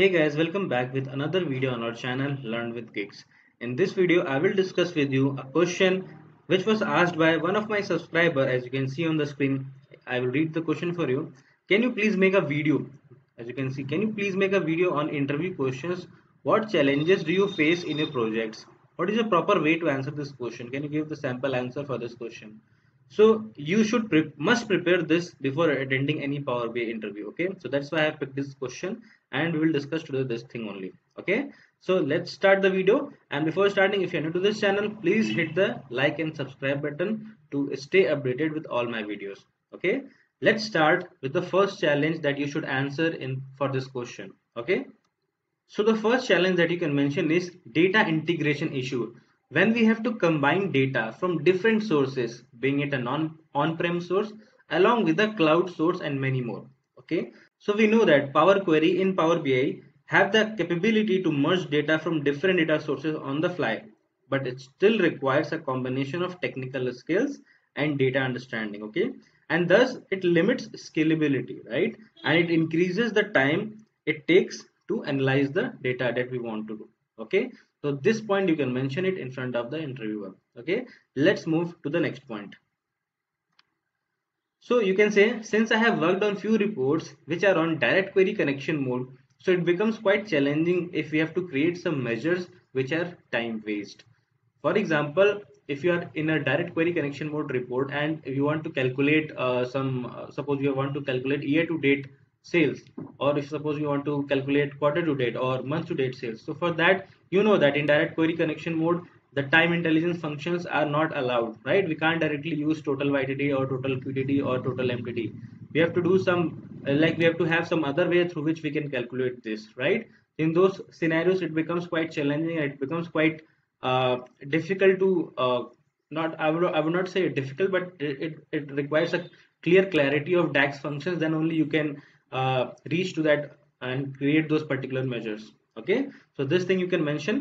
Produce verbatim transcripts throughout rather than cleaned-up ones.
Hey guys, welcome back with another video on our channel Learn With Gigs. In this video I will discuss with you a question which was asked by one of my subscriber. As you can see on the screen, I will read the question for you. Can you please make a video as you can see can you please make a video on interview questions? What challenges do you face in your projects? What is a proper way to answer this question? Can you give the sample answer for this question? So you should pre must prepare this before attending any Power B I interview. Okay, so that's why I have picked this question and we will discuss today this thing only. Okay, so let's start the video. And before starting, if you are new to this channel, please hit the like and subscribe button to stay updated with all my videos. Okay, let's start with the first challenge that you should answer in for this question. Okay, so the first challenge that you can mention is data integration issue. When we have to combine data from different sources, being it a non on-prem source along with a cloud source and many more. Okay, so we know that Power Query in Power B I have the capability to merge data from different data sources on the fly, but it still requires a combination of technical skills and data understanding. Okay, and thus it limits scalability, right? And it increases the time it takes to analyze the data that we want to do. Okay, so this point you can mention it in front of the interviewer. Okay, let's move to the next point. So you can say, since I have worked on few reports which are on direct query connection mode, so it becomes quite challenging if we have to create some measures which are time waste. For example, if you are in a direct query connection mode report and you want to calculate uh, some uh, suppose you want to calculate year to date sales, or if suppose you want to calculate quarter to date or month to date sales. So for that, you know that in direct query connection mode the time intelligence functions are not allowed, right? We can't directly use total Y T D or total Q T D or total M T D. We have to do some like we have to have some other way through which we can calculate this, right? In those scenarios it becomes quite challenging and it becomes quite uh, difficult to uh, not I would, I would not say difficult, but it, it requires a clear clarity of D A X functions. Then only you can Uh, reach to that and create those particular measures. Okay, so this thing you can mention.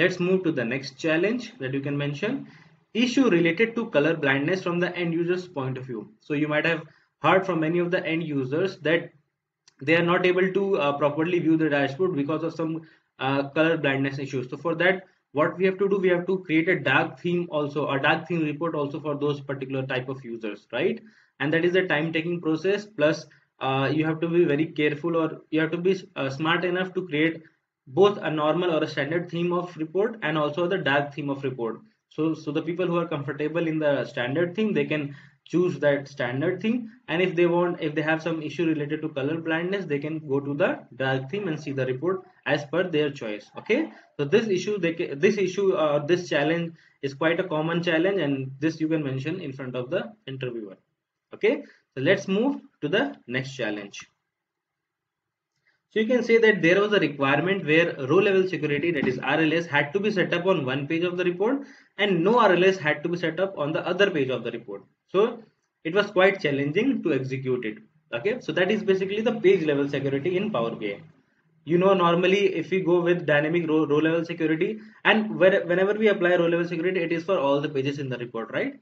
Let's move to the next challenge that you can mention. Issue related to color blindness from the end user's point of view. So you might have heard from many of the end users that they are not able to uh, properly view the dashboard because of some uh, color blindness issues. So for that, what we have to do, we have to create a dark theme also, a dark theme report also for those particular type of users, right? And that is a time taking process, plus Uh, you have to be very careful, or you have to be uh, smart enough to create both a normal or a standard theme of report and also the dark theme of report. So, so the people who are comfortable in the standard theme, they can choose that standard theme. And if they want, if they have some issue related to color blindness, they can go to the dark theme and see the report as per their choice. Okay, so this issue, they can, this issue or uh, this challenge is quite a common challenge, and this you can mention in front of the interviewer. Okay, so let's move to the next challenge. So you can say that there was a requirement where row level security, that is R L S, had to be set up on one page of the report and no R L S had to be set up on the other page of the report. So it was quite challenging to execute it. Okay, so that is basically the page level security in Power B I. You know, normally if we go with dynamic row, row level security, and where, whenever we apply row level security, it is for all the pages in the report, right?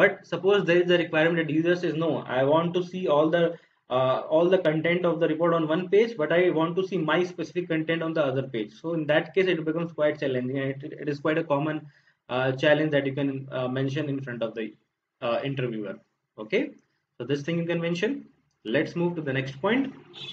But suppose there is a requirement that user says, no, I want to see all the uh, all the content of the report on one page, but I want to see my specific content on the other page. So in that case, it becomes quite challenging, and it, it is quite a common uh, challenge that you can uh, mention in front of the uh, interviewer. Okay, so this thing you can mention. Let's move to the next point.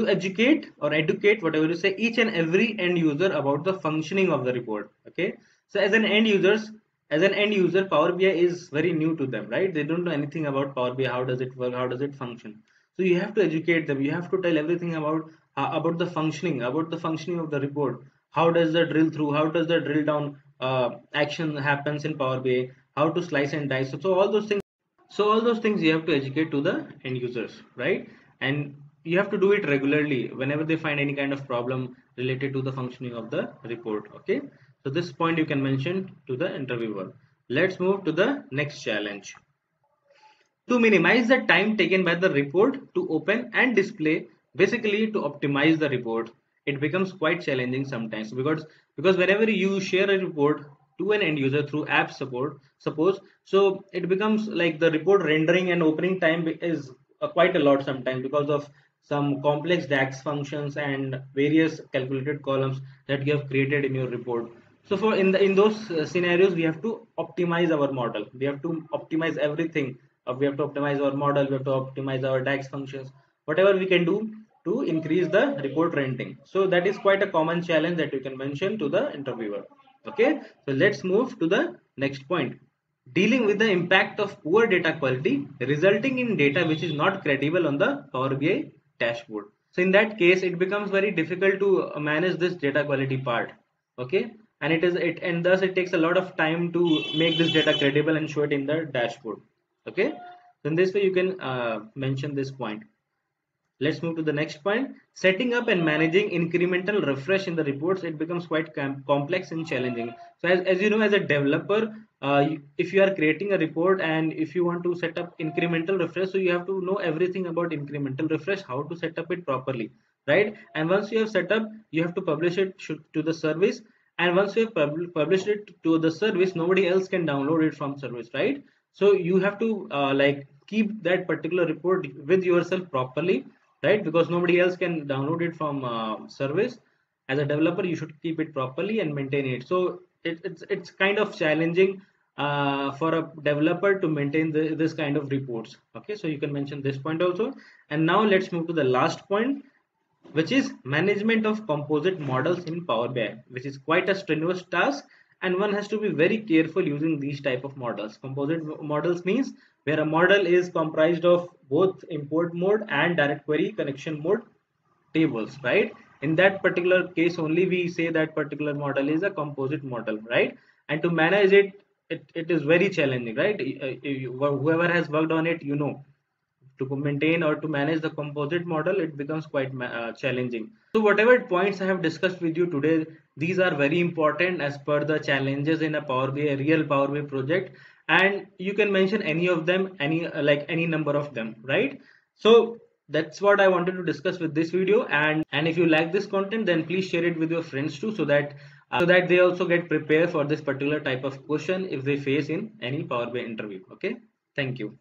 To educate or educate, whatever you say, each and every end user about the functioning of the report. Okay, so as an end users, As an end user, Power B I is very new to them, right? They don't know anything about Power B I. How does it work? How does it function? So you have to educate them. You have to tell everything about uh, about the functioning, about the functioning of the report. How does the drill through? How does the drill down uh, action happens in Power B I? How to slice and dice? So, so all those things. So all those things you have to educate to the end users, right? And you have to do it regularly whenever they find any kind of problem related to the functioning of the report. Okay. So this point you can mention to the interviewer. Let's move to the next challenge. To minimize the time taken by the report to open and display, basically to optimize the report, it becomes quite challenging sometimes because because whenever you share a report to an end user through app support, suppose, so it becomes like the report rendering and opening time is quite a lot sometimes because of some complex DAX functions and various calculated columns that you have created in your report. So for in the in those scenarios, we have to optimize our model. We have to optimize everything. Uh, we have to optimize our model. We have to optimize our DAX functions. Whatever we can do to increase the report renting. So that is quite a common challenge that you can mention to the interviewer. Okay, so let's move to the next point. Dealing with the impact of poor data quality resulting in data which is not credible on the Power B I dashboard. So in that case, it becomes very difficult to manage this data quality part. Okay, and it is it and thus it takes a lot of time to make this data credible and show it in the dashboard. Okay, so in this way you can uh, mention this point. Let's move to the next point. Setting up and managing incremental refresh in the reports, it becomes quite com complex and challenging. So as, as you know, as a developer, uh, you, if you are creating a report and if you want to set up incremental refresh, so you have to know everything about incremental refresh, how to set up it properly, right? And once you have set up, you have to publish it to the service. And once you have pub published it to the service, nobody else can download it from service, right? So you have to uh, like keep that particular report with yourself properly, right? Because nobody else can download it from uh, service. As a developer, you should keep it properly and maintain it. So it, it's it's kind of challenging uh, for a developer to maintain the, this kind of reports. Okay, so you can mention this point also. And now let's move to the last point, which is management of composite models in Power B I, which is quite a strenuous task, and one has to be very careful using these type of models. Composite models means where a model is comprised of both import mode and direct query connection mode tables, right? In that particular case only, we say that particular model is a composite model, right? And to manage it, it, it is very challenging, right? Whoever has worked on it, you know, to maintain or to manage the composite model, it becomes quite uh, challenging. So whatever points I have discussed with you today, these are very important as per the challenges in a Power B I, a real Power B I project. And you can mention any of them, any uh, like any number of them, right? So that's what I wanted to discuss with this video. And, and if you like this content, then please share it with your friends too, so that, uh, so that they also get prepared for this particular type of question if they face in any Power B I interview. Okay, thank you.